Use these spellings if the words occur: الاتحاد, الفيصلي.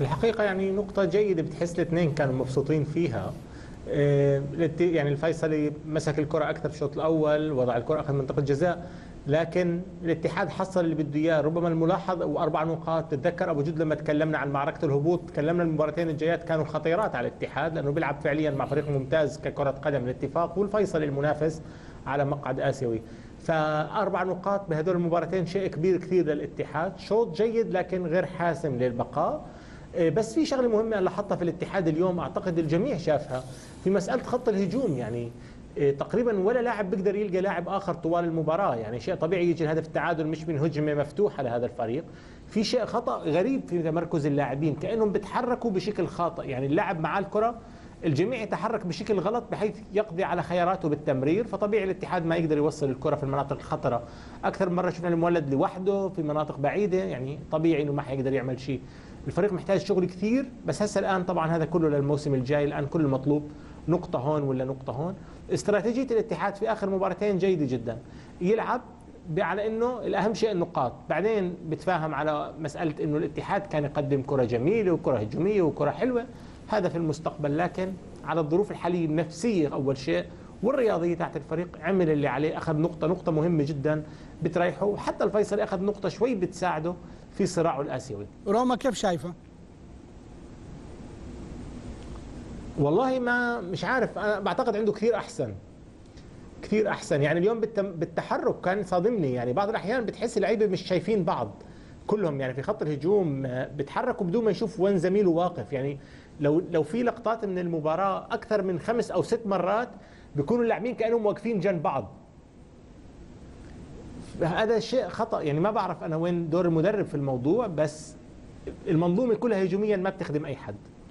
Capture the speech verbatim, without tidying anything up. الحقيقة يعني نقطة جيدة بتحس الاثنين كانوا مبسوطين فيها. يعني الفيصلي مسك الكرة أكثر في الشوط الأول، وضع الكرة، أخذ منطقة جزاء، لكن الاتحاد حصل اللي بده إياه. ربما الملاحظ وأربع نقاط. تتذكر أبو جود لما تكلمنا عن معركة الهبوط، تكلمنا المباراتين الجايات كانوا خطيرات على الاتحاد، لأنه بيلعب فعليا مع فريق ممتاز ككرة قدم الاتفاق والفيصلي المنافس على مقعد آسيوي. فأربع نقاط بهذول المباراتين شيء كبير كثير للاتحاد. شوط جيد لكن غير حاسم للبقاء. بس في شغله مهمه انا لاحظتها في الاتحاد اليوم، اعتقد الجميع شافها، في مساله خط الهجوم. يعني تقريبا ولا لاعب بيقدر يلقى لاعب اخر طوال المباراه، يعني شيء طبيعي يجي الهدف التعادل مش من هجمه مفتوحه لهذا الفريق. في شيء خطا غريب في تمركز اللاعبين، كانهم بيتحركوا بشكل خاطئ. يعني اللاعب معاه الكره، الجميع يتحرك بشكل غلط بحيث يقضي على خياراته بالتمرير، فطبيعي الاتحاد ما يقدر يوصل الكره في المناطق الخطره. اكثر مره شفنا المولد لوحده في مناطق بعيده، يعني طبيعي انه ما حيقدر يعمل شيء. الفريق محتاج شغل كثير، بس هسه الان طبعا هذا كله للموسم الجاي. الان كل المطلوب نقطه هون ولا نقطه هون. استراتيجيه الاتحاد في اخر مباراتين جيده جدا، يلعب على انه الاهم شيء النقاط، بعدين بتفاهم على مساله انه الاتحاد كان يقدم كره جميله وكره هجوميه وكره حلوه، هذا في المستقبل. لكن على الظروف الحاليه النفسيه اول شيء والرياضيه تاعت الفريق، عمل اللي عليه، اخذ نقطه نقطه مهمه جدا بتريحه، وحتى الفيصلي اخذ نقطه شوي بتساعده في صراعه الآسيوي. روما كيف شايفه؟ والله ما مش عارف، أنا بعتقد عنده كثير أحسن كثير أحسن. يعني اليوم بالتحرك كان صادمني، يعني بعض الأحيان بتحس اللعيبة مش شايفين بعض كلهم، يعني في خط الهجوم بتحركوا بدون ما يشوف وين زميله واقف. يعني لو لو في لقطات من المباراة أكثر من خمس أو ست مرات بيكونوا اللاعبين كأنهم واقفين جنب بعض. هذا شيء خطأ. يعني ما بعرف أنا وين دور المدرب في الموضوع، بس المنظومة كلها هجوميا ما بتخدم أي حد.